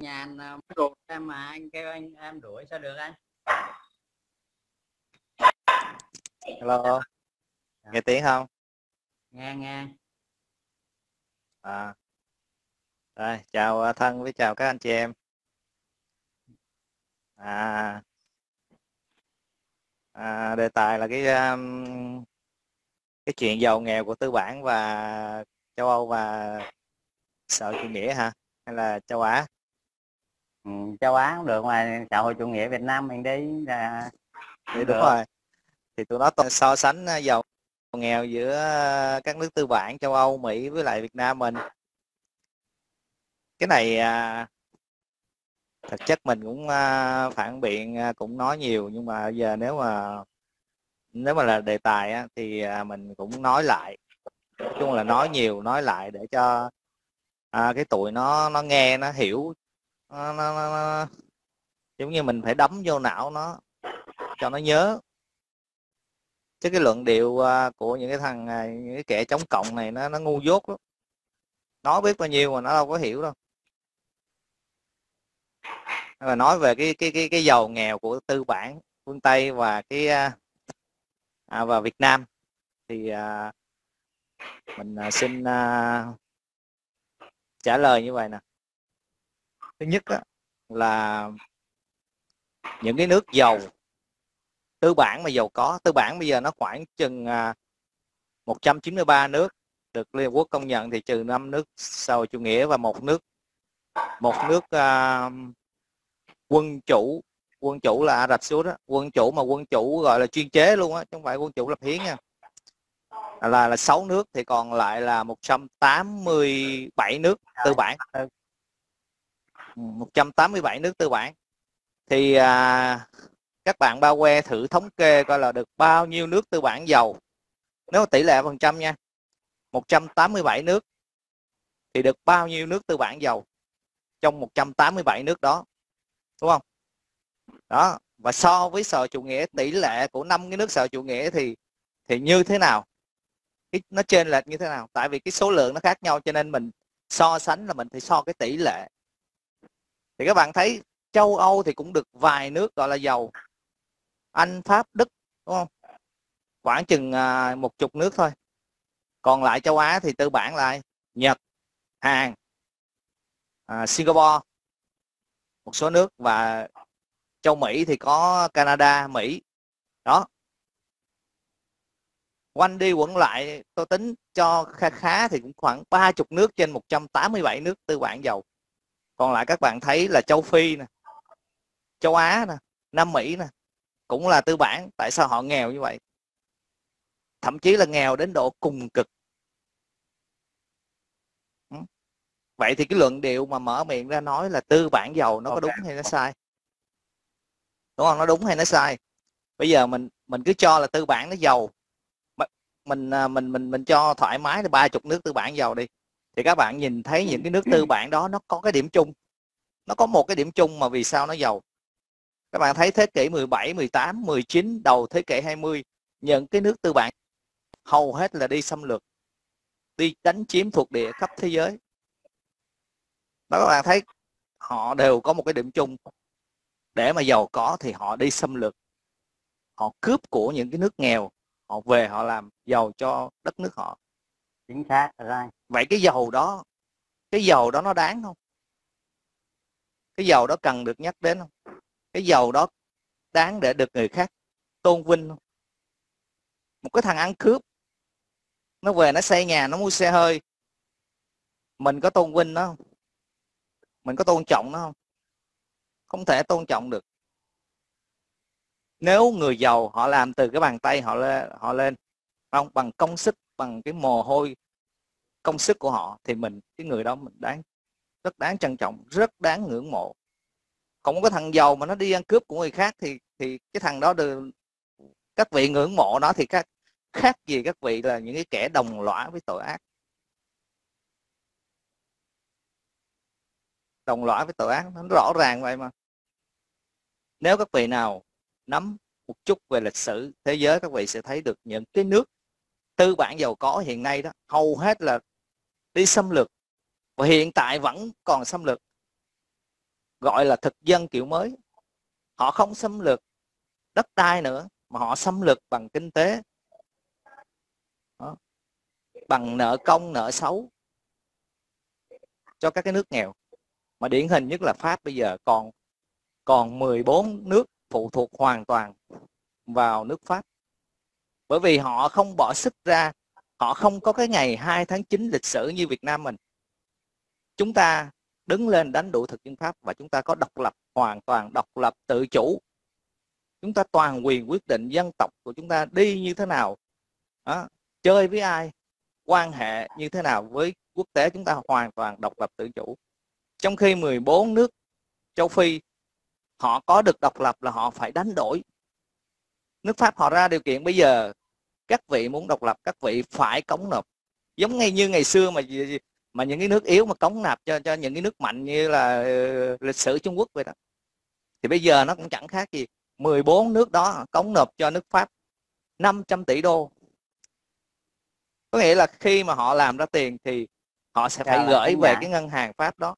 nhà mới ruột em mà anh kêu anh em đuổi sao được anh? Hello, nghe tiếng không? Nghe nghe. À, rồi chào Thân với chào các anh chị em. Đề tài là cái chuyện giàu nghèo của tư bản và châu Âu và xã hội chủ nghĩa hả? Hay là châu Á? Ừ, châu Á cũng được mà xã hội chủ nghĩa Việt Nam mình đi là đúng được. Rồi. Thì tụi nó so sánh giàu nghèo giữa các nước tư bản châu Âu, Mỹ với lại Việt Nam mình. Cái này thực chất mình cũng phản biện, cũng nói nhiều, nhưng mà giờ nếu mà là đề tài thì mình cũng nói lại, nói chung là nói nhiều nói lại để cho cái tụi nó nghe, nó hiểu, nó giống như mình phải đấm vô não nó cho nó nhớ. Chứ cái luận điệu của những cái kẻ chống cộng này nó ngu dốt lắm, nó biết bao nhiêu mà nó đâu có hiểu đâu. Và nói về cái giàu nghèo của tư bản phương Tây và Việt Nam thì mình xin trả lời như vậy nè. Thứ nhất là những cái nước giàu tư bản mà giàu có, tư bản bây giờ nó khoảng chừng 193 nước được Liên Hợp Quốc công nhận, thì trừ 5 nước xã hội chủ nghĩa và một nước quân chủ là Ả Rập Xê Út đó. Quân chủ gọi là chuyên chế luôn á, chứ không phải quân chủ lập hiến nha. Là 6 nước, thì còn lại là 187 nước tư bản. 187 nước tư bản. Thì các bạn bao que thử thống kê coi là được bao nhiêu nước tư bản giàu. Nếu tỷ lệ phần trăm nha, 187 nước thì được bao nhiêu nước tư bản giàu trong 187 nước đó, đúng không? Đó, và so với xã hội chủ nghĩa, tỷ lệ của 5 cái nước xã hội chủ nghĩa thì như thế nào? Nó chênh lệch như thế nào? Tại vì cái số lượng nó khác nhau, cho nên mình so sánh là mình phải so cái tỷ lệ. Thì các bạn thấy châu Âu thì cũng được vài nước gọi là giàu, Anh, Pháp, Đức, đúng không? Khoảng chừng 10 nước thôi. Còn lại châu Á thì tư bản lại Nhật, Hàn, Singapore, một số nước, và châu Mỹ thì có Canada, Mỹ. Đó, quanh đi quẩn lại tôi tính cho khá thì cũng khoảng 30 nước trên 187 nước tư bản giàu. Còn lại các bạn thấy là châu Phi nè, châu Á nè, Nam Mỹ nè, cũng là tư bản. Tại sao họ nghèo như vậy? Thậm chí là nghèo đến độ cùng cực. Vậy thì cái luận điệu mà mở miệng ra nói là tư bản giàu nó có đúng hay nó sai? Đúng không? Nó đúng hay nó sai? Bây giờ mình cứ cho là tư bản nó giàu, mình cho thoải mái là 30 nước tư bản giàu đi, thì các bạn nhìn thấy những cái nước tư bản đó nó có cái điểm chung, nó có một cái điểm chung mà vì sao nó giàu. Các bạn thấy thế kỷ 17, 18, 19, đầu thế kỷ 20, những cái nước tư bản hầu hết là đi xâm lược, đi đánh chiếm thuộc địa khắp thế giới. Đó, các bạn thấy họ đều có một cái điểm chung, để mà giàu có thì họ đi xâm lược, họ cướp của những cái nước nghèo, họ về họ làm giàu cho đất nước họ. Chính xác rồi. Vậy cái giàu đó nó đáng không? Cái giàu đó cần được nhắc đến không? Cái giàu đó đáng để được người khác tôn vinh không? Một cái thằng ăn cướp, nó về nó xây nhà, nó mua xe hơi, mình có tôn vinh nó không? Mình có tôn trọng nó không? Không thể tôn trọng được. Nếu người giàu họ làm từ cái bàn tay họ lên không, bằng công sức, bằng cái mồ hôi công sức của họ, thì cái người đó mình rất đáng trân trọng, rất đáng ngưỡng mộ. Không có thằng giàu mà nó đi ăn cướp của người khác thì cái thằng đó được các vị ngưỡng mộ nó, thì khác gì các vị là những cái kẻ đồng lõa với tội ác. Đồng lõa với tội ác, nó rõ ràng vậy mà. Nếu các vị nào nắm một chút về lịch sử thế giới, các vị sẽ thấy được những cái nước tư bản giàu có hiện nay đó hầu hết là đi xâm lược, và hiện tại vẫn còn xâm lược. gọi là thực dân kiểu mới. Họ không xâm lược đất đai nữa, mà họ xâm lược bằng kinh tế. Đó. Bằng nợ công, nợ xấu cho các cái nước nghèo. Mà điển hình nhất là Pháp bây giờ còn 14 nước phụ thuộc hoàn toàn vào nước Pháp. Bởi vì họ không bỏ sức ra, họ không có cái ngày 2 tháng 9 lịch sử như Việt Nam mình. Chúng ta đứng lên đánh đuổi thực dân Pháp và chúng ta có độc lập, hoàn toàn độc lập, tự chủ. Chúng ta toàn quyền quyết định dân tộc của chúng ta đi như thế nào, đó, chơi với ai, quan hệ như thế nào với quốc tế, chúng ta hoàn toàn độc lập tự chủ. Trong khi 14 nước châu Phi họ có được độc lập là họ phải đánh đổi. Nước Pháp họ ra điều kiện bây giờ các vị muốn độc lập, các vị phải cống nộp. Giống ngay như ngày xưa mà những cái nước yếu mà cống nạp cho những cái nước mạnh như là lịch sử Trung Quốc vậy đó. Thì bây giờ nó cũng chẳng khác gì. 14 nước đó cống nộp cho nước Pháp 500 tỷ đô. Có nghĩa là khi mà họ làm ra tiền thì họ sẽ phải gửi về cái ngân hàng Pháp đó.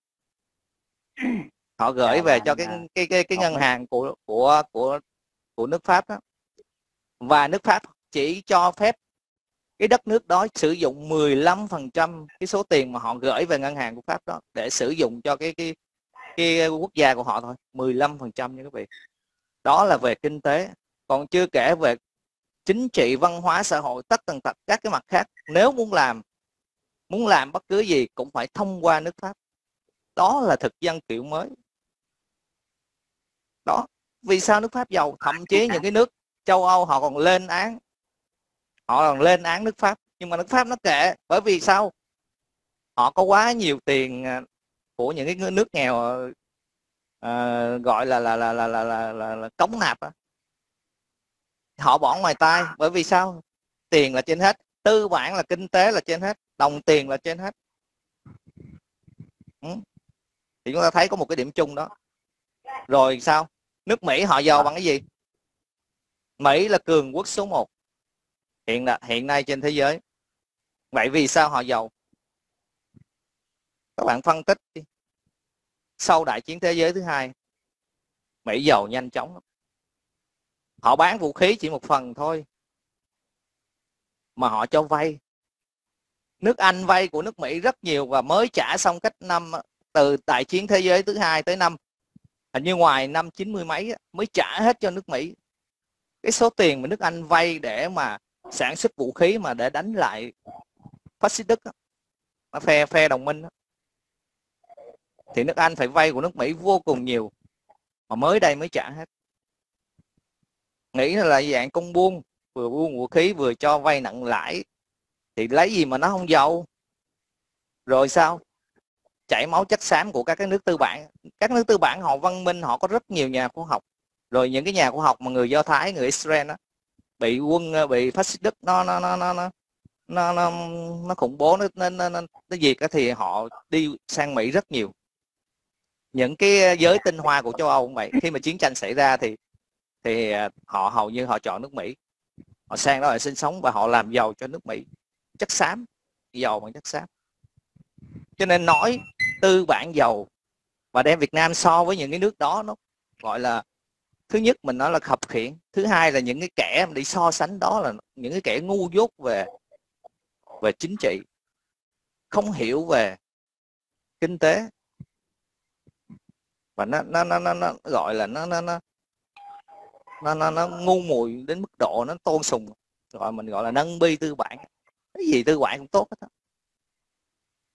Họ gửi về cho cái ngân hàng của nước Pháp đó. Và nước Pháp chỉ cho phép cái đất nước đó sử dụng 15% cái số tiền mà họ gửi về ngân hàng của Pháp đó để sử dụng cho cái quốc gia của họ thôi. 15% nha quý vị. Đó là về kinh tế. Còn chưa kể về chính trị, văn hóa, xã hội, tất tần tật các cái mặt khác. Nếu muốn làm bất cứ gì cũng phải thông qua nước Pháp. Đó là thực dân kiểu mới. Đó. Vì sao nước Pháp giàu? Thậm chí những cái nước châu Âu họ còn lên án. Họ còn lên án nước Pháp. Nhưng mà nước Pháp nó kệ. Bởi vì sao? Họ có quá nhiều tiền của những cái nước nghèo gọi là cống nạp. Họ bỏ ngoài tai. Bởi vì sao? Tiền là trên hết. Tư bản là kinh tế là trên hết. Đồng tiền là trên hết. Thì chúng ta thấy có một cái điểm chung đó. Rồi sao? Nước Mỹ họ giàu bằng cái gì? Mỹ là cường quốc số 1 hiện nay trên thế giới. Vậy vì sao họ giàu? Các bạn phân tích đi. Sau đại chiến thế giới thứ hai, Mỹ giàu nhanh chóng. Họ bán vũ khí chỉ một phần thôi, mà họ cho vay. Nước Anh vay của nước Mỹ rất nhiều và mới trả xong cách năm, từ đại chiến thế giới thứ hai tới năm, hình như ngoài năm 90 mấy mới trả hết cho nước Mỹ. Cái số tiền mà nước Anh vay để mà sản xuất vũ khí mà để đánh lại phát xít Đức, phe đồng minh, thì nước Anh phải vay của nước Mỹ vô cùng nhiều, mà mới đây mới trả hết. Nghĩ là dạng công buôn, vừa buôn vũ khí vừa cho vay nặng lãi, thì lấy gì mà nó không giàu. Rồi sao? Chảy máu chất xám của các cái nước tư bản. Các nước tư bản họ văn minh, họ có rất nhiều nhà khoa học. Rồi những cái nhà khoa học mà người Do Thái, người Israel đó, bị phát xít Đức nó khủng bố, nó diệt đó, thì họ đi sang Mỹ rất nhiều. Những cái giới tinh hoa của châu Âu cũng vậy, khi mà chiến tranh xảy ra thì họ hầu như họ chọn nước Mỹ. Họ sang đó để sinh sống và họ làm giàu cho nước Mỹ. Chất xám, giàu bằng chất xám. Cho nên nói tư bản giàu và đem Việt Nam so với những cái nước đó, nó gọi là, thứ nhất mình nói là khập khiễng, thứ hai là những cái kẻ đi so sánh đó là những cái kẻ ngu dốt về chính trị, không hiểu về kinh tế, và nó gọi là nó ngu muội đến mức độ nó tôn sùng, mình gọi là nâng bi tư bản. Cái gì tư bản cũng tốt hết đó.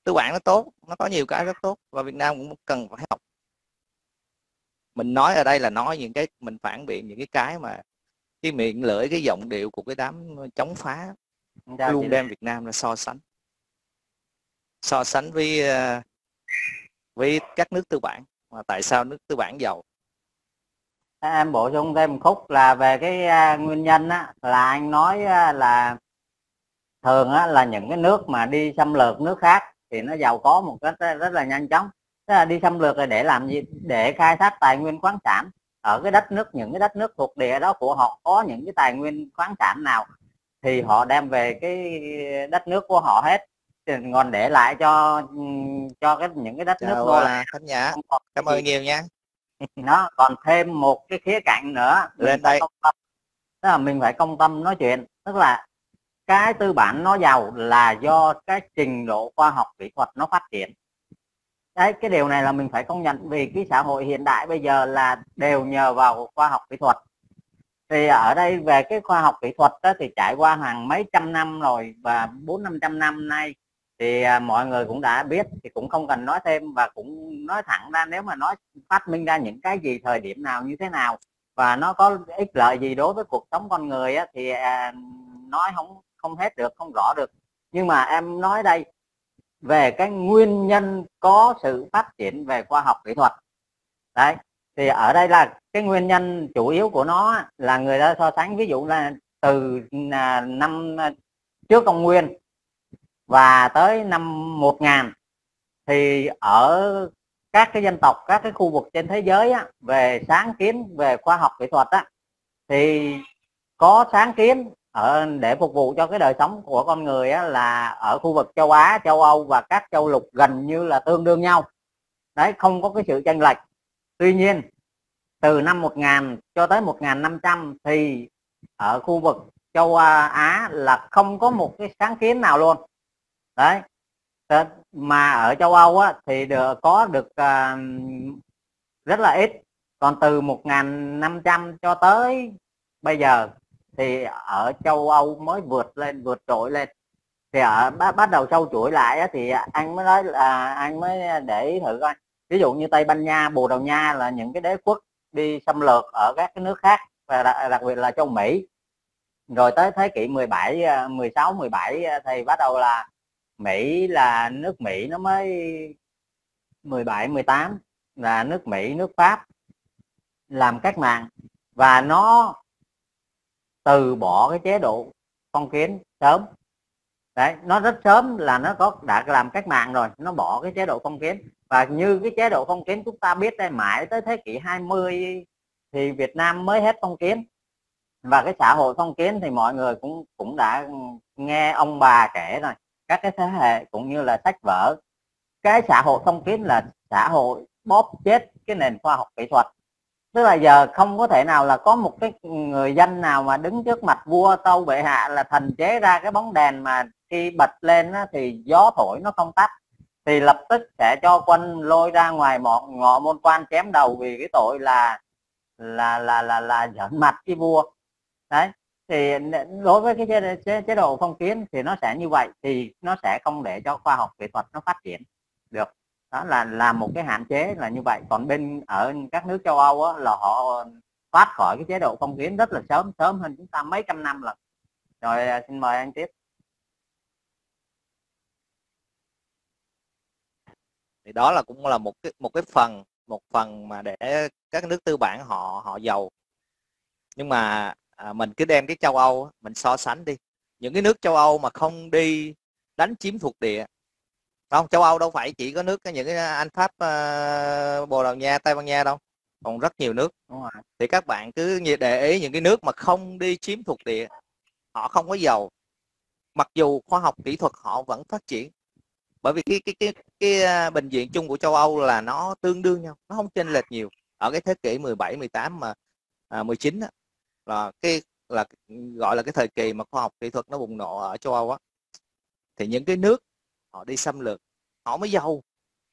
Tư bản nó tốt, nó có nhiều cái rất tốt và Việt Nam cũng cần phải học. Mình nói ở đây là nói những cái mình phản biện những cái mà cái miệng lưỡi, cái giọng điệu của cái đám chống phá luôn đem Việt Nam ra so sánh với các nước tư bản. Mà tại sao nước tư bản giàu? Em bổ sung thêm một khúc là về cái nguyên nhân á, là anh nói là thường á, là những cái nước mà đi xâm lược nước khác thì nó giàu có một cách rất là nhanh chóng. Tức là đi xâm lược là để làm gì? Để khai thác tài nguyên khoáng sản ở cái đất nước, những cái đất nước thuộc địa đó của họ có những cái tài nguyên khoáng sản nào thì họ đem về cái đất nước của họ hết, còn để lại cho những cái đất nước vô là. Khánh Nhã, cảm ơn nhiều nha. Nó còn thêm một cái khía cạnh nữa lên đây, tức là mình phải công tâm nói chuyện, tức là cái tư bản nó giàu là do cái trình độ khoa học kỹ thuật nó phát triển. Đấy, cái điều này là mình phải công nhận, vì cái xã hội hiện đại bây giờ là đều nhờ vào khoa học kỹ thuật. Thì ở đây về cái khoa học kỹ thuật đó, thì trải qua hàng mấy trăm năm rồi, và 400-500 năm nay thì mọi người cũng đã biết, thì cũng không cần nói thêm, và cũng nói thẳng ra nếu mà nói phát minh ra những cái gì, thời điểm nào, như thế nào, và nó có ích lợi gì đối với cuộc sống con người á, thì nói không hết được, không rõ được. Nhưng mà em nói đây về cái nguyên nhân có sự phát triển về khoa học kỹ thuật. Đấy, thì ở đây là cái nguyên nhân chủ yếu của nó là người ta so sánh, ví dụ là từ năm trước công nguyên và tới năm 1000, thì ở các cái dân tộc, các cái khu vực trên thế giới á, về sáng kiến về khoa học kỹ thuật á, thì có sáng kiến để phục vụ cho cái đời sống của con người á, là ở khu vực châu Á, châu Âu và các châu lục gần như là tương đương nhau. Đấy, không có cái sự chênh lệch. Tuy nhiên, từ năm 1000 cho tới 1500 thì ở khu vực châu Á là không có một cái sáng kiến nào luôn. Đấy, mà ở châu Âu á, thì có được rất là ít. Còn từ 1500 cho tới bây giờ thì ở châu Âu mới vượt trội lên, thì bắt đầu sâu chuỗi lại á, thì anh mới để ý thử coi, ví dụ như Tây Ban Nha, Bồ Đào Nha là những cái đế quốc đi xâm lược ở các cái nước khác, và đặc biệt là châu Mỹ. Rồi tới thế kỷ 16, 17 thì bắt đầu là nước Mỹ nó mới 17, 18 là nước Mỹ, nước Pháp làm cách mạng, và nó từ bỏ cái chế độ phong kiến sớm. Đấy, nó rất sớm là nó đã làm cách mạng rồi, nó bỏ cái chế độ phong kiến. Và như cái chế độ phong kiến chúng ta biết đây, mãi tới thế kỷ 20 thì Việt Nam mới hết phong kiến. Và cái xã hội phong kiến thì mọi người cũng đã nghe ông bà kể rồi, các cái thế hệ cũng như là sách vở. Cái xã hội phong kiến là xã hội bóp chết cái nền khoa học kỹ thuật. Tức là giờ không có thể nào là có một cái người dân nào mà đứng trước mặt vua tâu bệ hạ là thần chế ra cái bóng đèn mà khi bật lên á, thì gió thổi nó không tắt, thì lập tức sẽ cho quân lôi ra ngoài ngọ môn quan chém đầu, vì cái tội là giận mặt cái vua. Đấy, thì đối với cái chế độ phong kiến thì nó sẽ như vậy, thì nó sẽ không để cho khoa học kỹ thuật nó phát triển được. Đó là một cái hạn chế là như vậy. Còn ở các nước châu Âu á, là họ thoát khỏi cái chế độ phong kiến rất là sớm, sớm hơn chúng ta mấy trăm năm lần. Rồi xin mời anh tiếp. Thì đó là cũng là một phần mà để các nước tư bản họ giàu. Nhưng mà mình cứ đem cái châu Âu mình so sánh đi, những cái nước châu Âu mà không đi đánh chiếm thuộc địa. Không, châu Âu đâu phải chỉ có nước những cái Anh, Pháp, Bồ Đào Nha, Tây Ban Nha đâu, còn rất nhiều nước. Đúng rồi. Thì các bạn cứ để ý những cái nước mà không đi chiếm thuộc địa, họ không có giàu, mặc dù khoa học kỹ thuật họ vẫn phát triển. Bởi vì cái bệnh viện chung của châu Âu là nó tương đương nhau, nó không chênh lệch nhiều. Ở cái thế kỷ 17, 18 mà 19 đó, là gọi là cái thời kỳ mà khoa học kỹ thuật nó bùng nổ ở châu Âu á, thì những cái nước họ đi xâm lược họ mới giàu.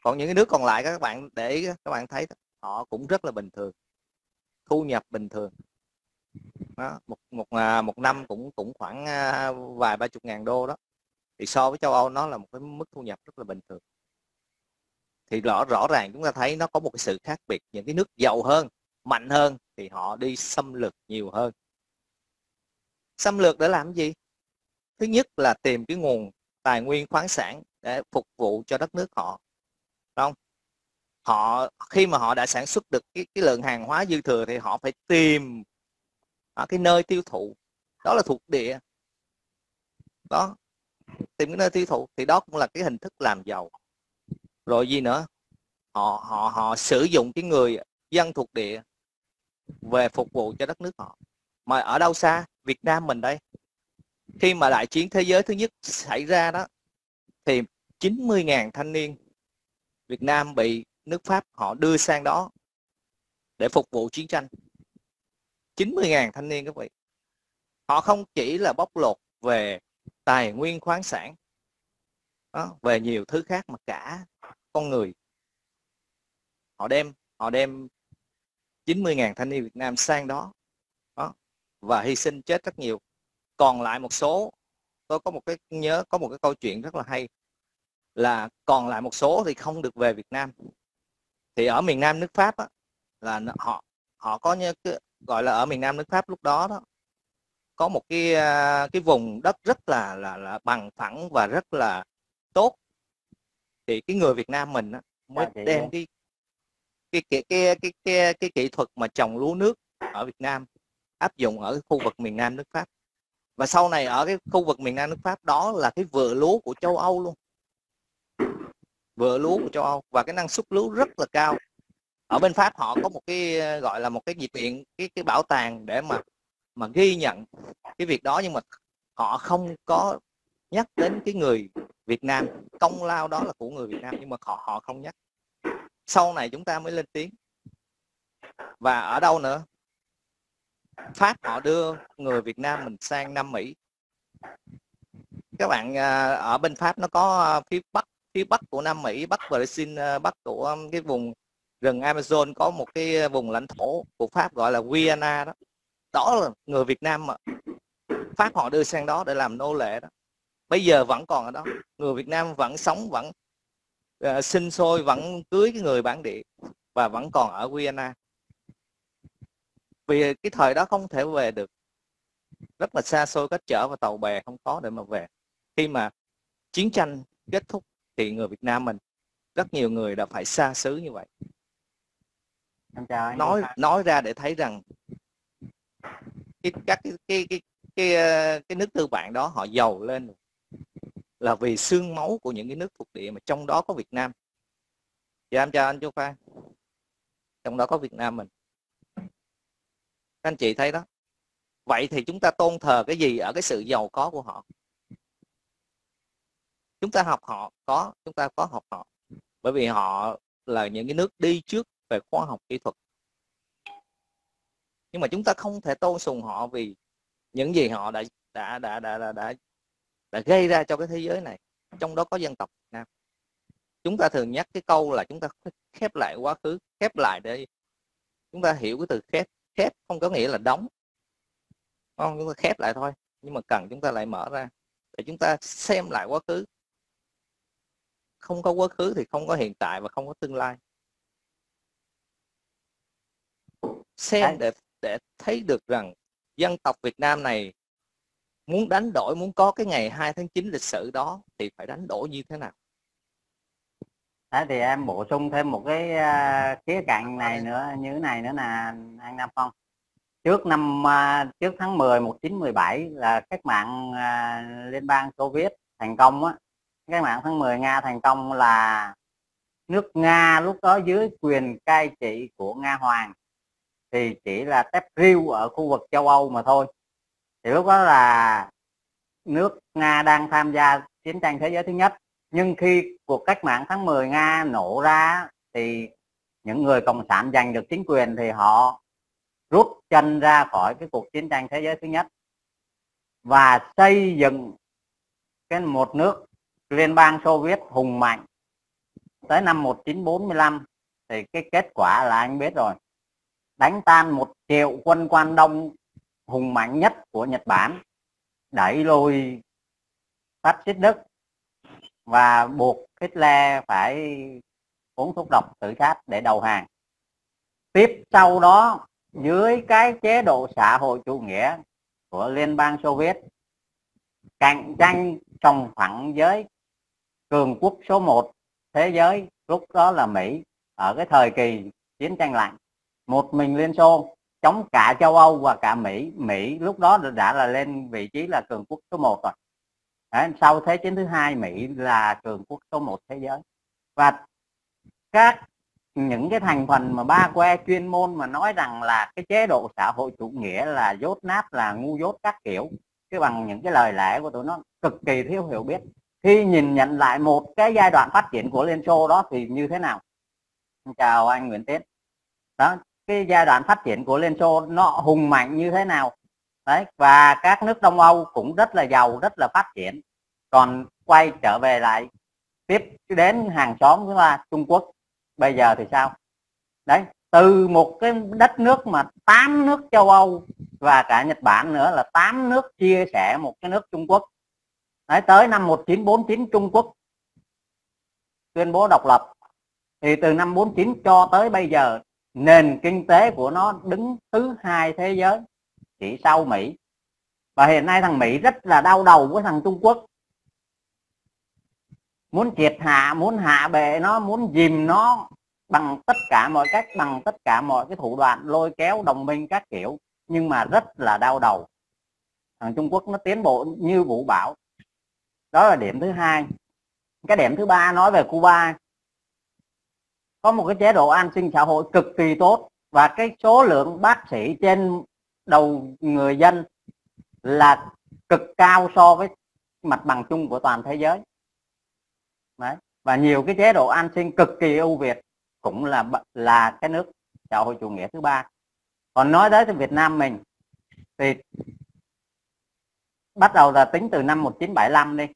Còn những cái nước còn lại các bạn để ý, các bạn thấy họ cũng rất là bình thường, thu nhập bình thường đó, một năm cũng khoảng vài 30.000 đô đó, thì so với châu Âu nó là một cái mức thu nhập rất là bình thường. Thì rõ ràng chúng ta thấy nó có một cái sự khác biệt. Những cái nước giàu hơn, mạnh hơn thì họ đi xâm lược nhiều hơn. Xâm lược để làm gì? Thứ nhất là tìm cái nguồn tài nguyên khoáng sản để phục vụ cho đất nước họ. Đúng không? Họ khi mà họ đã sản xuất được cái lượng hàng hóa dư thừa thì họ phải tìm ở cái nơi tiêu thụ, đó là thuộc địa. Đó, tìm cái nơi tiêu thụ thì đó cũng là cái hình thức làm giàu. Rồi gì nữa? Họ sử dụng cái người dân thuộc địa về phục vụ cho đất nước họ. Mà ở đâu xa? Việt Nam mình đây. Khi mà đại chiến thế giới thứ nhất xảy ra đó, thì 90.000 thanh niên Việt Nam bị nước Pháp họ đưa sang đó để phục vụ chiến tranh. 90.000 thanh niên các vị. Họ không chỉ là bóc lột về tài nguyên khoáng sản, về nhiều thứ khác, mà cả con người. Họ đem 90.000 thanh niên Việt Nam sang đó, và hy sinh chết rất nhiều. Còn lại một số, tôi có một cái câu chuyện rất là hay, là còn lại một số thì không được về Việt Nam. Thì ở miền Nam nước Pháp á, là họ có như gọi là ở miền Nam nước Pháp lúc đó đó có một cái vùng đất rất là bằng phẳng và rất là tốt. Thì cái người Việt Nam mình á, mới đem cái kỹ thuật mà trồng lúa nước ở Việt Nam áp dụng ở khu vực miền Nam nước Pháp. Và sau này ở cái khu vực miền Nam nước Pháp đó là cái vựa lúa của châu Âu luôn. Vựa lúa của châu Âu, và cái năng suất lúa rất là cao. Ở bên Pháp họ có một cái gọi là một cái nhiệt viện, cái bảo tàng để mà ghi nhận cái việc đó, nhưng mà họ không có nhắc đến cái người Việt Nam. Công lao đó là của người Việt Nam, nhưng mà họ không nhắc. Sau này chúng ta mới lên tiếng. Và ở đâu nữa? Pháp họ đưa người Việt Nam mình sang Nam Mỹ. Các bạn, ở bên Pháp nó có phía bắc của Nam Mỹ, bắc Brazil, bắc của cái vùng rừng Amazon, có một cái vùng lãnh thổ của Pháp gọi là Guyana đó. Đó là người Việt Nam mà Pháp họ đưa sang đó để làm nô lệ đó. Bây giờ vẫn còn ở đó. Người Việt Nam vẫn sống, vẫn sinh sôi, vẫn cưới cái người bản địa, và vẫn còn ở Guyana. Vì cái thời đó không thể về được, rất là xa xôi, cách trở và tàu bè không có để mà về. Khi mà chiến tranh kết thúc thì người Việt Nam mình, rất nhiều người đã phải xa xứ như vậy. Nói ra để thấy rằng các cái nước tư bản đó họ giàu lên là vì xương máu của những cái nước thuộc địa, mà trong đó có Việt Nam. Dạ, em chào anh Châu Phan. Trong đó có Việt Nam mình. Các anh chị thấy đó. Vậy thì chúng ta tôn thờ cái gì ở cái sự giàu có của họ? Chúng ta học họ có, chúng ta có học họ. Bởi vì họ là những cái nước đi trước về khoa học kỹ thuật. Nhưng mà chúng ta không thể tôn sùng họ vì những gì họ đã gây ra cho cái thế giới này, trong đó có dân tộc Việt Nam. Chúng ta thường nhắc cái câu là chúng ta khép lại quá khứ, khép lại để chúng ta hiểu cái từ khép. Khép không có nghĩa là đóng, không, chúng ta khép lại thôi, nhưng mà cần chúng ta lại mở ra để chúng ta xem lại quá khứ. Không có quá khứ thì không có hiện tại và không có tương lai. Xem để thấy được rằng dân tộc Việt Nam này muốn đánh đổi, muốn có cái ngày 2 tháng 9 lịch sử đó thì phải đánh đổi như thế nào. Đấy, thì em bổ sung thêm một cái khía cạnh này nữa, như thế này nữa là anh Nam Phong. Trước tháng 10 1917 là cách mạng Liên bang Xô Viết thành công á. Cách mạng tháng 10 Nga thành công là nước Nga lúc đó dưới quyền cai trị của Nga Hoàng thì chỉ là tép riu ở khu vực châu Âu mà thôi. Thì lúc đó là nước Nga đang tham gia chiến tranh thế giới thứ nhất. Nhưng khi cuộc cách mạng tháng 10 Nga nổ ra thì những người cộng sản giành được chính quyền thì họ rút chân ra khỏi cái cuộc chiến tranh thế giới thứ nhất và xây dựng cái một nước Liên bang Xô Viết hùng mạnh. Tới năm 1945 thì cái kết quả là anh biết rồi. Đánh tan 1.000.000 quân quan đông hùng mạnh nhất của Nhật Bản, đẩy lùi phát xít Đức và buộc Hitler phải uống thuốc độc tự sát để đầu hàng. Tiếp sau đó, dưới cái chế độ xã hội chủ nghĩa của Liên bang Xô Viết, cạnh tranh sòng phẳng với cường quốc số 1 thế giới lúc đó là Mỹ ở cái thời kỳ chiến tranh lạnh. Một mình Liên Xô chống cả châu Âu và cả Mỹ. Mỹ lúc đó đã là lên vị trí là cường quốc số 1 rồi. Đấy, sau Thế chiến thứ hai, Mỹ là cường quốc số 1 thế giới. Và những cái thành phần mà ba que chuyên môn mà nói rằng là cái chế độ xã hội chủ nghĩa là dốt nát, là ngu dốt các kiểu, chứ bằng những cái lời lẽ của tụi nó cực kỳ thiếu hiểu biết. Khi nhìn nhận lại một cái giai đoạn phát triển của Liên Xô đó thì như thế nào. Chào anh Nguyễn Tiến đó. cái giai đoạn phát triển của Liên Xô nó hùng mạnh như thế nào. Đấy, và các nước Đông Âu cũng rất là giàu, rất là phát triển. Còn quay trở về lại tiếp đến hàng xóm chúng ta, Trung Quốc bây giờ thì sao? Đấy, từ một cái đất nước mà 8 nước châu Âu và cả Nhật Bản nữa là 8 nước chia sẻ một cái nước Trung Quốc. Đấy, tới năm 1949 Trung Quốc tuyên bố độc lập, thì từ năm 49 cho tới bây giờ nền kinh tế của nó đứng thứ hai thế giới, chỉ sau Mỹ. Và hiện nay thằng Mỹ rất là đau đầu với thằng Trung Quốc, muốn triệt hạ, muốn hạ bệ nó, muốn dìm nó bằng tất cả mọi cách, bằng tất cả mọi cái thủ đoạn, lôi kéo đồng minh các kiểu, nhưng mà rất là đau đầu. Thằng Trung Quốc nó tiến bộ như vũ bão. Đó là điểm thứ hai. Cái điểm thứ ba nói về Cuba, có một cái chế độ an sinh xã hội cực kỳ tốt, và cái số lượng bác sĩ trên đầu người dân là cực cao so với mặt bằng chung của toàn thế giới. Đấy. Và nhiều cái chế độ an sinh cực kỳ ưu việt, cũng là cái nước xã hội chủ nghĩa thứ ba. Còn nói tới Việt Nam mình thì bắt đầu là tính từ năm 1975 đi,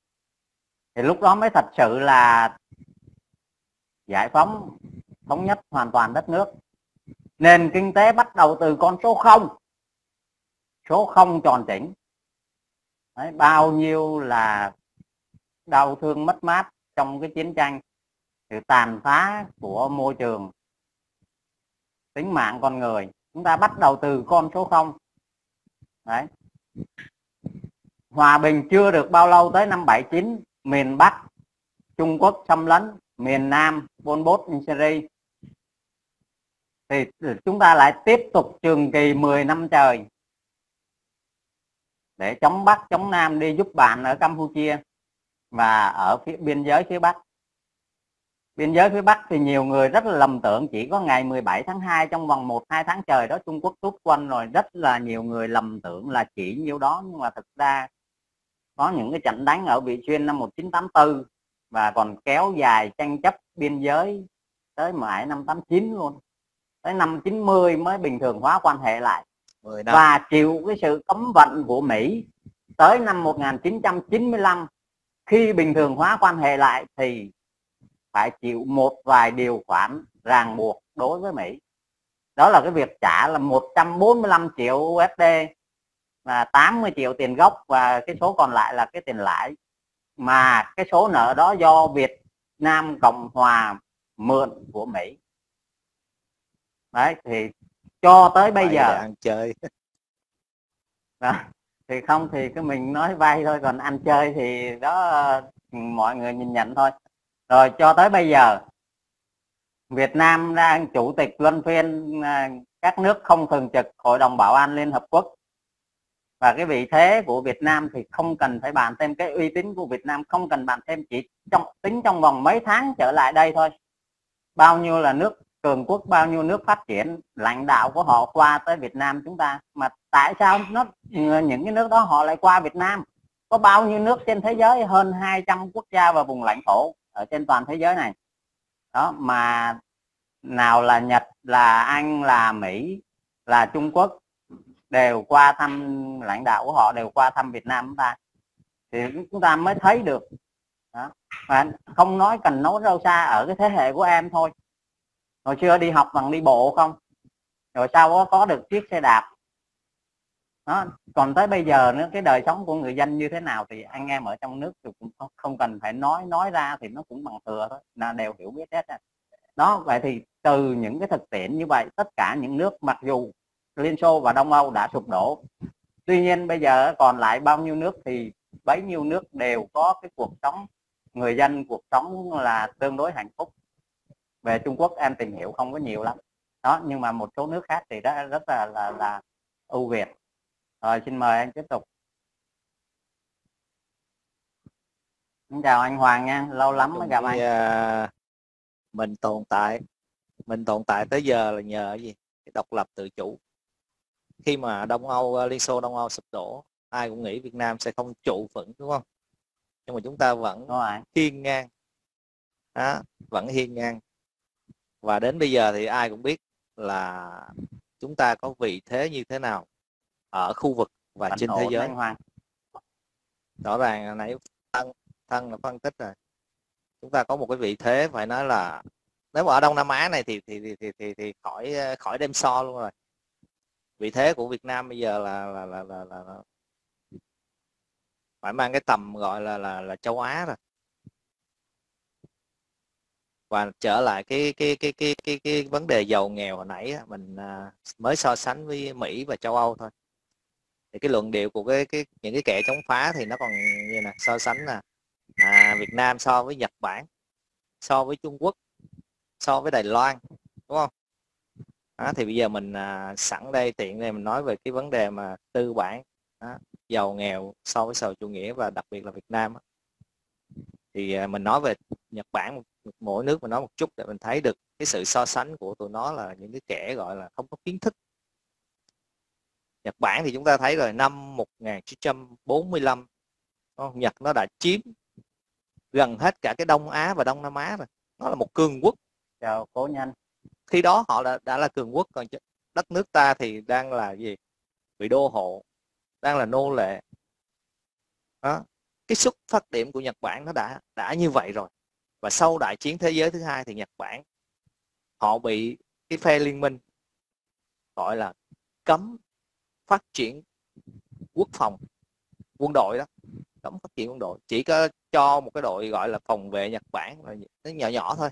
thì lúc đó mới thật sự là giải phóng, thống nhất hoàn toàn đất nước. Nền kinh tế bắt đầu từ con số 0, số 0 tròn chỉnh. Đấy, bao nhiêu là đau thương mất mát trong cái chiến tranh, sự tàn phá của môi trường, tính mạng con người, chúng ta bắt đầu từ con số 0. Đấy. Hòa bình chưa được bao lâu, tới năm 79 miền Bắc Trung Quốc xâm lấn miền Nam, Pol Pot, Syria, thì chúng ta lại tiếp tục trường kỳ 10 năm trời để chống Bắc chống Nam, đi giúp bạn ở Campuchia và ở phía biên giới phía Bắc. Biên giới phía Bắc thì nhiều người rất là lầm tưởng chỉ có ngày 17 tháng 2, trong vòng 1-2 tháng trời đó Trung Quốc rút quân rồi, rất là nhiều người lầm tưởng là chỉ nhiêu đó, nhưng mà thực ra có những cái trận đánh ở Vị Xuyên năm 1984 và còn kéo dài tranh chấp biên giới tới mãi năm 89 luôn, tới năm 90 mới bình thường hóa quan hệ lại, và chịu cái sự cấm vận của Mỹ tới năm 1995. Khi bình thường hóa quan hệ lại thì phải chịu một vài điều khoản ràng buộc đối với Mỹ. Đó là cái việc trả là 145 triệu USD và 80 triệu tiền gốc, và cái số còn lại là cái tiền lãi. Mà cái số nợ đó do Việt Nam Cộng Hòa mượn của Mỹ. Đấy, thì cho tới bây giờ ăn chơi. Đó. Thì không thì cái mình nói vay thôi, còn ăn chơi thì đó mọi người nhìn nhận thôi. Rồi cho tới bây giờ Việt Nam đang chủ tịch luân phiên các nước không thường trực Hội đồng Bảo an Liên Hợp Quốc, và cái vị thế của Việt Nam thì không cần phải bàn thêm, cái uy tín của Việt Nam không cần bàn thêm, chỉ tính trong vòng mấy tháng trở lại đây thôi, bao nhiêu là nước cường quốc, bao nhiêu nước phát triển lãnh đạo của họ qua tới Việt Nam chúng ta. Mà tại sao những cái nước đó họ lại qua Việt Nam? Có bao nhiêu nước trên thế giới, hơn 200 quốc gia và vùng lãnh thổ ở trên toàn thế giới này đó, mà nào là Nhật, là Anh, là Mỹ, là Trung Quốc đều qua thăm, lãnh đạo của họ đều qua thăm Việt Nam chúng ta, thì chúng ta mới thấy được đó. Và không nói cần nói đâu xa, ở cái thế hệ của em thôi, hồi xưa đi học bằng đi bộ không, rồi sau đó có được chiếc xe đạp đó. Còn tới bây giờ nữa, cái đời sống của người dân như thế nào thì anh em ở trong nước thì cũng không cần phải nói ra thì nó cũng bằng thừa thôi, là đều hiểu biết hết đó. Vậy thì từ những cái thực tiễn như vậy, tất cả những nước mặc dù Liên Xô và Đông Âu đã sụp đổ, tuy nhiên bây giờ còn lại bao nhiêu nước thì bấy nhiêu nước đều có cái cuộc sống người dân, cuộc sống là tương đối hạnh phúc. Về Trung Quốc em tìm hiểu không có nhiều lắm đó, nhưng mà một số nước khác thì đã rất là ưu việt. Rồi xin mời anh tiếp tục. Xin chào anh Hoàng nha, lâu lắm mới gặp anh. Mình tồn tại tới giờ là nhờ gì? Độc lập tự chủ. Khi mà Đông Âu, Liên Xô Đông Âu sụp đổ, ai cũng nghĩ Việt Nam sẽ không trụ vững, đúng không? Nhưng mà chúng ta vẫn hiên ngang đó, vẫn hiên ngang. Và đến bây giờ thì ai cũng biết là chúng ta có vị thế như thế nào ở khu vực và trên thế giới. Rõ ràng là nãy Thân là phân tích rồi, chúng ta có một cái vị thế phải nói là nếu mà ở Đông Nam Á này thì khỏi đem so luôn rồi. Vị thế của Việt Nam bây giờ là phải mang cái tầm gọi là châu Á rồi, và trở lại cái vấn đề giàu nghèo hồi nãy mình mới so sánh với Mỹ và châu Âu thôi. Thì cái luận điệu của những cái kẻ chống phá thì nó còn như là so sánh là Việt Nam so với Nhật Bản, so với Trung Quốc, so với Đài Loan, đúng không? Đó, thì bây giờ mình sẵn đây tiện này mình nói về cái vấn đề mà tư bản đó, giàu nghèo so với xã hội chủ nghĩa và đặc biệt là Việt Nam đó. Thì mình nói về Nhật Bản, mỗi nước mình nói một chút để mình thấy được cái sự so sánh của tụi nó là những cái kẻ gọi là không có kiến thức. Nhật Bản thì chúng ta thấy rồi, năm 1945 Nhật nó đã chiếm gần hết cả cái Đông Á và Đông Nam Á rồi, nó là một cường quốc. Chào Cố Nhanh. Khi đó họ đã là cường quốc, còn đất nước ta thì đang là gì, bị đô hộ, đang là nô lệ đó. Cái xuất phát điểm của Nhật Bản nó đã như vậy rồi. Và sau đại chiến thế giới thứ hai thì Nhật Bản họ bị cái phe liên minh gọi là cấm phát triển quốc phòng quân đội đó, cấm phát triển quân đội, chỉ có cho một cái đội gọi là phòng vệ Nhật Bản, nó nhỏ nhỏ thôi.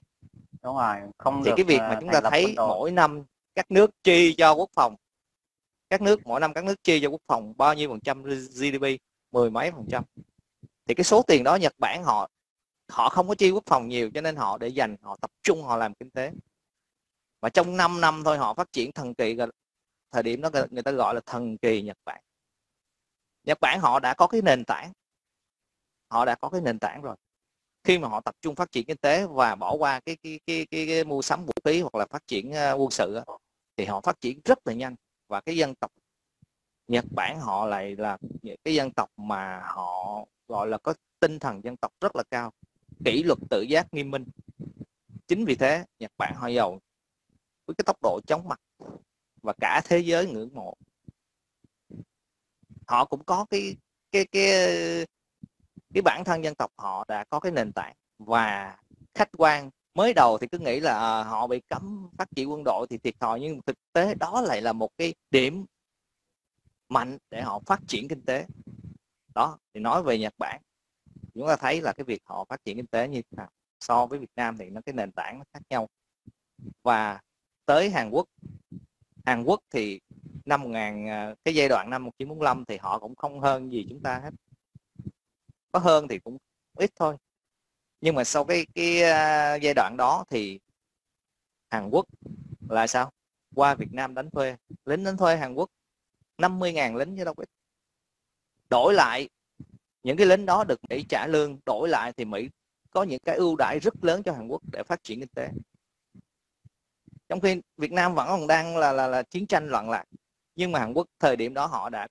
Đúng rồi, không thì được. Cái việc mà chúng ta thấy mỗi năm các nước chi cho quốc phòng, mỗi năm các nước chi cho quốc phòng bao nhiêu phần trăm GDP, 10 mấy %, thì cái số tiền đó Nhật Bản họ không có chi quốc phòng nhiều, cho nên họ để dành, họ tập trung họ làm kinh tế. Và trong 5 năm thôi họ phát triển thần kỳ, thời điểm đó người ta gọi là thần kỳ Nhật Bản. Nhật Bản họ đã có cái nền tảng, rồi. Khi mà họ tập trung phát triển kinh tế và bỏ qua cái mua sắm vũ khí hoặc là phát triển quân sự thì họ phát triển rất là nhanh. Và cái dân tộc Nhật Bản họ lại là cái dân tộc mà họ gọi là có tinh thần dân tộc rất là cao, kỷ luật tự giác nghiêm minh. Chính vì thế Nhật Bản họ giàu với cái tốc độ chóng mặt và cả thế giới ngưỡng mộ. Họ cũng có cái bản thân dân tộc họ đã có cái nền tảng. Và khách quan mới đầu thì cứ nghĩ là họ bị cấm phát triển quân đội thì thiệt thòi, nhưng thực tế đó lại là một cái điểm mạnh để họ phát triển kinh tế. Đó, thì nói về Nhật Bản chúng ta thấy là cái việc họ phát triển kinh tế như thế nào so với Việt Nam thì nó cái nền tảng nó khác nhau. Và tới Hàn Quốc, thì cái giai đoạn năm 1945 thì họ cũng không hơn gì chúng ta hết, có hơn thì cũng ít thôi. Nhưng mà sau cái giai đoạn đó thì Hàn Quốc là sao, qua Việt Nam đánh thuê, lính đánh thuê Hàn Quốc 50.000 lính chứ đâu có ít. Đổi lại những cái lính đó được Mỹ trả lương, đổi lại thì Mỹ có những cái ưu đãi rất lớn cho Hàn Quốc để phát triển kinh tế. Trong khi Việt Nam vẫn còn đang là chiến tranh loạn lạc, nhưng mà Hàn Quốc thời điểm đó họ đã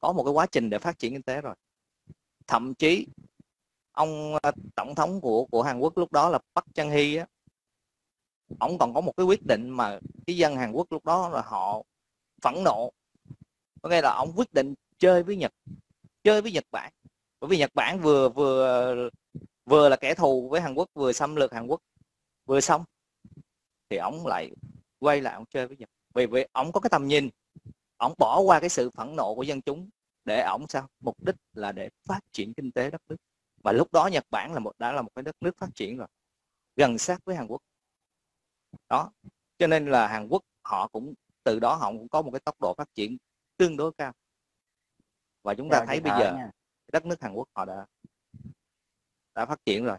có một cái quá trình để phát triển kinh tế rồi. Thậm chí ông tổng thống của Hàn Quốc lúc đó là Park Chung-hee á, ông còn có một cái quyết định mà cái dân Hàn Quốc lúc đó là họ phẫn nộ, có nghĩa là ông quyết định chơi với Nhật Bản, bởi vì Nhật Bản vừa là kẻ thù với Hàn Quốc, vừa xâm lược Hàn Quốc, vừa xong thì ông lại quay lại ông chơi với Nhật. Vì ông có cái tầm nhìn, ông bỏ qua cái sự phẫn nộ của dân chúng để ông sao, mục đích là để phát triển kinh tế đất nước. Và lúc đó Nhật Bản đã là một cái đất nước phát triển rồi, gần sát với Hàn Quốc đó, cho nên là Hàn Quốc họ cũng từ đó họ cũng có một cái tốc độ phát triển tương đối cao. Và chúng ta thấy bây giờ đất nước Hàn Quốc họ đã phát triển rồi.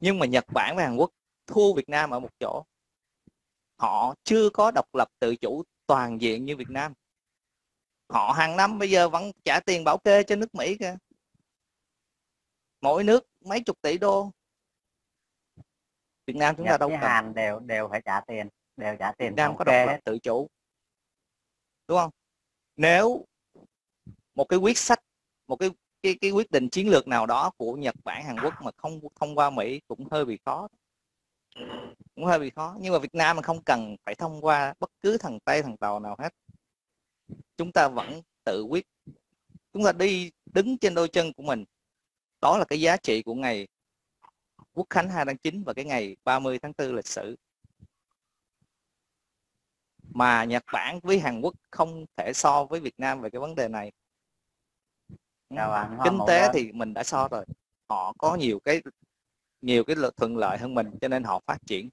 Nhưng mà Nhật Bản và Hàn Quốc thua Việt Nam ở một chỗ, họ chưa có độc lập tự chủ toàn diện như Việt Nam. Họ hàng năm bây giờ vẫn trả tiền bảo kê cho nước Mỹ kìa, mỗi nước mấy chục tỷ đô. Việt Nam chúng ta đâu cần. Hàn đều phải trả tiền, Việt Nam có độc lập tự chủ, đúng không? Nếu một cái quyết sách, một cái quyết định chiến lược nào đó của Nhật Bản, Hàn Quốc mà không thông qua Mỹ cũng hơi bị khó. cũng hơi bị khó. Nhưng mà Việt Nam mình không cần phải thông qua bất cứ thằng Tây thằng Tàu nào hết. Chúng ta vẫn tự quyết, chúng ta đi đứng trên đôi chân của mình. Đó là cái giá trị của ngày Quốc khánh 2 tháng 9 và cái ngày 30 tháng 4 lịch sử mà Nhật Bản với Hàn Quốc không thể so với Việt Nam về cái vấn đề này. Kinh tế đó thì mình đã so rồi, họ có nhiều cái thuận lợi hơn mình cho nên họ phát triển.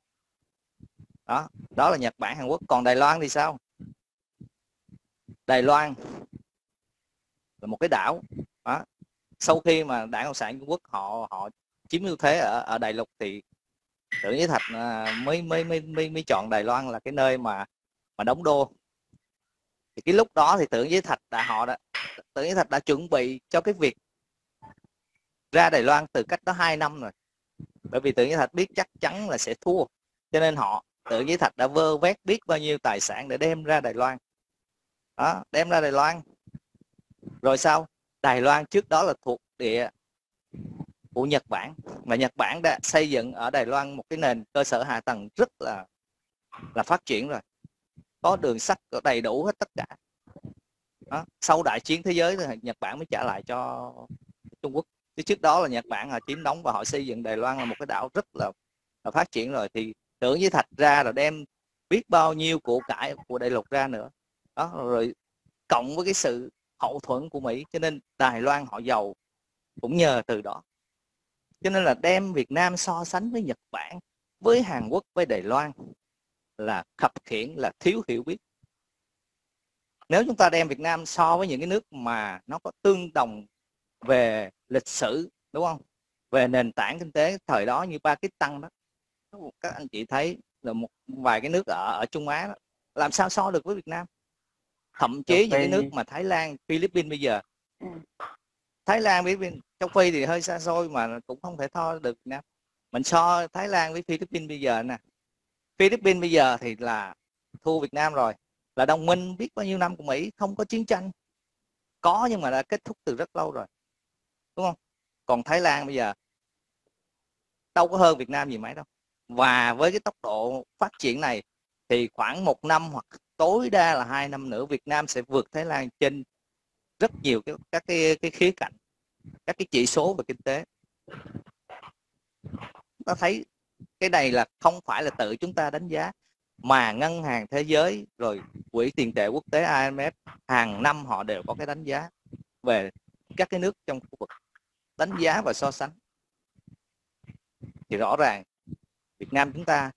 Đó là Nhật Bản, Hàn Quốc. Còn Đài Loan thì sao? Đài Loan là một cái đảo đó. Sau khi mà Đảng Cộng sản Trung Quốc họ chiếm ưu thế ở đại lục thì Tưởng Giới Thạch mới chọn Đài Loan là cái nơi mà đóng đô. Thì cái lúc đó thì Tưởng Giới Thạch đã chuẩn bị cho cái việc ra Đài Loan từ cách đó 2 năm rồi. Bởi vì Tưởng Giới Thạch biết chắc chắn là sẽ thua, cho nên Tưởng Giới Thạch đã vơ vét biết bao nhiêu tài sản để đem ra Đài Loan. Đó, đem ra Đài Loan. Rồi sao? Đài Loan trước đó là thuộc địa của Nhật Bản, và Nhật Bản đã xây dựng ở Đài Loan một cái nền cơ sở hạ tầng rất là phát triển rồi. Có đường sắt, có đầy đủ hết tất cả. Đó. Sau đại chiến thế giới thì Nhật Bản mới trả lại cho Trung Quốc. Chứ trước đó là Nhật Bản họ chiếm đóng và họ xây dựng Đài Loan là một cái đảo rất là phát triển rồi. Thì Tưởng Giới Thạch ra rồi đem biết bao nhiêu của cải của đại lục ra nữa. Đó, rồi cộng với cái sự hậu thuẫn của Mỹ, cho nên Đài Loan họ giàu cũng nhờ từ đó. Cho nên là đem Việt Nam so sánh với Nhật Bản, với Hàn Quốc, với Đài Loan là khập khiễng, là thiếu hiểu biết. Nếu chúng ta đem Việt Nam so với những cái nước mà nó có tương đồng về lịch sử, đúng không? Về nền tảng kinh tế thời đó như Pakistan đó, các anh chị thấy là một vài cái nước ở Trung Á đó, làm sao so được với Việt Nam? Thậm chí những cái nước mà Thái Lan, Philippines bây giờ, Thái Lan, Philippines, châu Phi thì hơi xa xôi mà cũng không thể so được Việt Nam. Mình so Thái Lan với Philippines bây giờ nè, Philippines bây giờ thì là thua Việt Nam rồi, là đồng minh biết bao nhiêu năm của Mỹ, không có chiến tranh, có nhưng mà đã kết thúc từ rất lâu rồi, đúng không? Còn Thái Lan bây giờ đâu có hơn Việt Nam gì mấy đâu. Và với cái tốc độ phát triển này thì khoảng 1 năm hoặc tối đa là 2 năm nữa Việt Nam sẽ vượt Thái Lan trên rất nhiều các cái khía cạnh, các cái chỉ số về kinh tế. Chúng ta thấy cái này là không phải là tự chúng ta đánh giá, mà Ngân hàng Thế giới rồi Quỹ tiền tệ quốc tế IMF hàng năm họ đều có cái đánh giá về các cái nước trong khu vực, đánh giá và so sánh. Thì rõ ràng Việt Nam chúng ta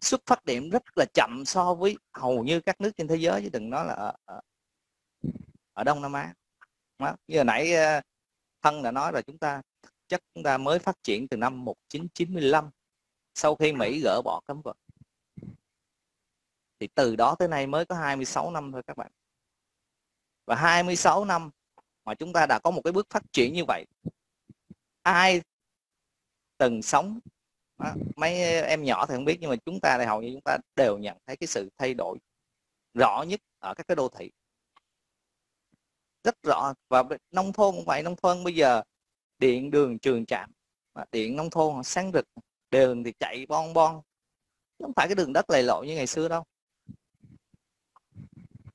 xuất phát điểm rất là chậm so với hầu như các nước trên thế giới, chứ đừng nói là ở Đông Nam Á. Đó, như hồi nãy Thân đã nói là thực chất chúng ta mới phát triển từ năm 1995, sau khi Mỹ gỡ bỏ cấm vận. Thì từ đó tới nay mới có 26 năm thôi các bạn. Và 26 năm mà chúng ta đã có một cái bước phát triển như vậy. Ai từng sống, mấy em nhỏ thì không biết, nhưng mà chúng ta thì hầu như chúng ta đều nhận thấy cái sự thay đổi rõ nhất ở các cái đô thị. Rất rõ. Và nông thôn cũng vậy, nông thôn bây giờ điện đường trường trạm, điện nông thôn họ sáng rực, đường thì chạy bon bon, không phải cái đường đất lầy lội như ngày xưa đâu.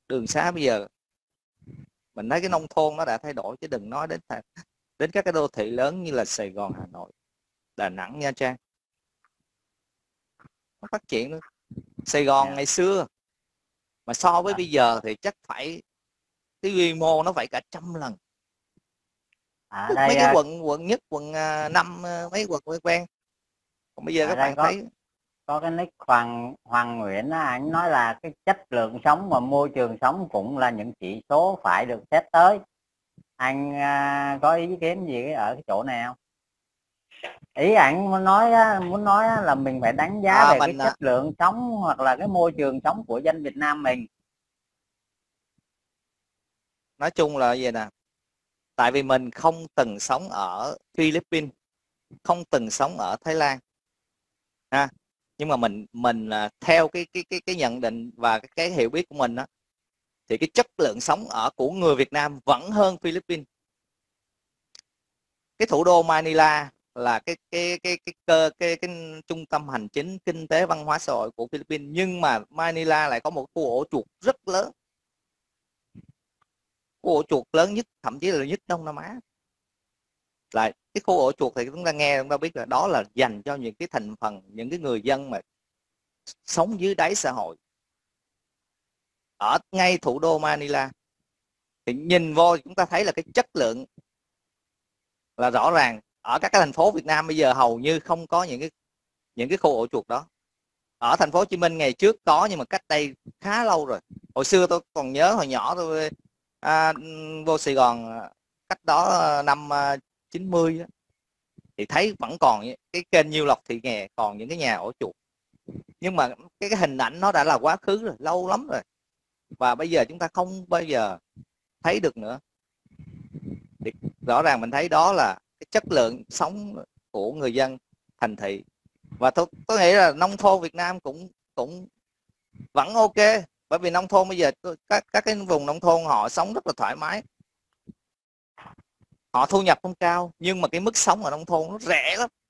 Đường xá bây giờ mình thấy cái nông thôn nó đã thay đổi, chứ đừng nói đến các cái đô thị lớn như là Sài Gòn, Hà Nội, Đà Nẵng, Nha Trang. Nó phát triển nữa. Sài Gòn ngày xưa mà so với bây giờ thì chắc phải cái quy mô nó phải cả 100 lần. Đây mấy cái quận nhất, quận 5, mấy quận quen. Còn bây giờ các bạn thấy có cái nick Hoàng Nguyễn đó, anh nói là cái chất lượng sống và môi trường sống cũng là những chỉ số phải được xét tới. Anh có ý kiến gì ở cái chỗ này không? Ý anh muốn nói là mình phải đánh giá về cái chất lượng sống hoặc là cái môi trường sống của dân Việt Nam mình. Nói chung là vậy nè, tại vì mình không từng sống ở Philippines, không từng sống ở Thái Lan, nhưng mà mình theo cái nhận định và cái hiểu biết của mình đó, thì cái chất lượng sống ở của người Việt Nam vẫn hơn Philippines. Cái thủ đô Manila là cái trung tâm hành chính, kinh tế, văn hóa, xã hội của Philippines, nhưng mà Manila lại có một khu ổ chuột rất lớn, khu ổ chuột lớn nhất, thậm chí là nhất Đông Nam Á. Là cái khu ổ chuột thì chúng ta nghe, chúng ta biết là đó là dành cho những cái thành phần, những cái người dân mà sống dưới đáy xã hội ở ngay thủ đô Manila. Thì nhìn vô chúng ta thấy là cái chất lượng là rõ ràng. Ở các cái thành phố Việt Nam bây giờ hầu như không có những cái khu ổ chuột đó. Ở thành phố Hồ Chí Minh ngày trước có, nhưng mà cách đây khá lâu rồi. Hồi xưa tôi còn nhớ, hồi nhỏ tôi vô Sài Gòn cách đó năm 90 đó, thì thấy vẫn còn cái kênh Nhiêu Lộc Thị Nghè còn những cái nhà ổ chuột. Nhưng mà cái hình ảnh nó đã là quá khứ rồi, lâu lắm rồi. Và bây giờ chúng ta không bao giờ thấy được nữa. Thì rõ ràng mình thấy đó là cái chất lượng sống của người dân thành thị. Và tôi nghĩ là nông thôn Việt Nam cũng vẫn ok, bởi vì nông thôn bây giờ các cái vùng nông thôn họ sống rất là thoải mái, họ thu nhập không cao nhưng mà cái mức sống ở nông thôn nó rẻ lắm.